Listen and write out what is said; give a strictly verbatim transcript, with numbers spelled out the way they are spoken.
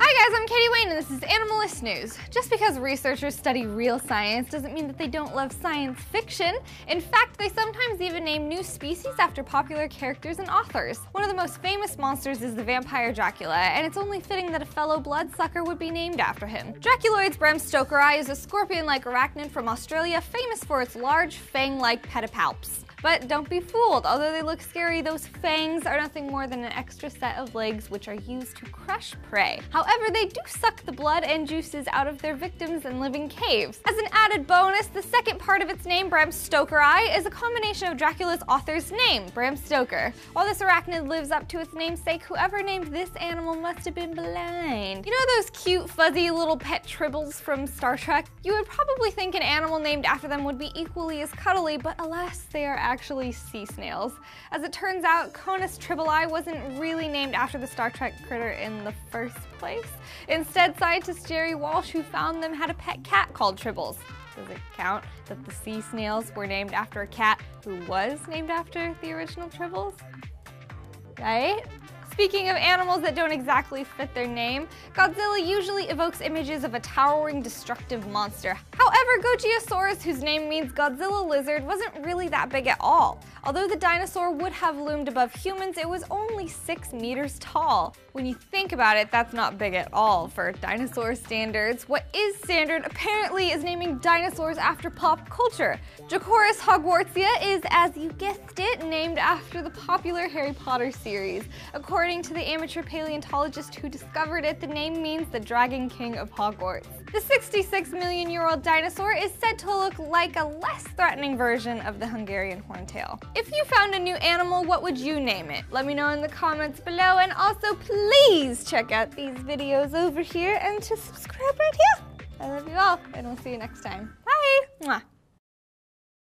Hi guys, I'm Katie Wayne and this is Animalist News. Just because researchers study real science doesn't mean that they don't love science fiction. In fact, they sometimes even name new species after popular characters and authors. One of the most famous monsters is the vampire Dracula, and it's only fitting that a fellow bloodsucker would be named after him. Draculoides bremstokeri is a scorpion-like arachnid from Australia famous for its large fang-like pedipalps. But don't be fooled, although they look scary, those fangs are nothing more than an extra set of legs which are used to crush prey. However, they do suck the blood and juices out of their victims and live in caves. As an added bonus, the second part of its name, Bram Stokeri, is a combination of Dracula's author's name, Bram Stoker. While this arachnid lives up to its namesake, whoever named this animal must have been blind. You know those cute, fuzzy little pet tribbles from Star Trek? You would probably think an animal named after them would be equally as cuddly, but alas, they are actually sea snails. As it turns out, Conus tribblei wasn't really named after the Star Trek critter in the first place. Instead, scientist Jerry Walsh, who found them, had a pet cat called Tribbles. Does it count that the sea snails were named after a cat who was named after the original Tribbles? Right? Speaking of animals that don't exactly fit their name, Godzilla usually evokes images of a towering, destructive monster. However, Gogiosaurus, whose name means Godzilla lizard, wasn't really that big at all. Although the dinosaur would have loomed above humans, it was only six meters tall. When you think about it, that's not big at all for dinosaur standards. What is standard, apparently, is naming dinosaurs after pop culture. Jakoris Hogwartsia is, as you guessed it, named after the popular Harry Potter series. According According to the amateur paleontologist who discovered it, the name means the Dragon King of Hogwarts. The sixty-six million year old dinosaur is said to look like a less threatening version of the Hungarian horntail. If you found a new animal, what would you name it? Let me know in the comments below, and also please check out these videos over here and to subscribe right here. I love you all, and we'll see you next time. Bye! Mwah.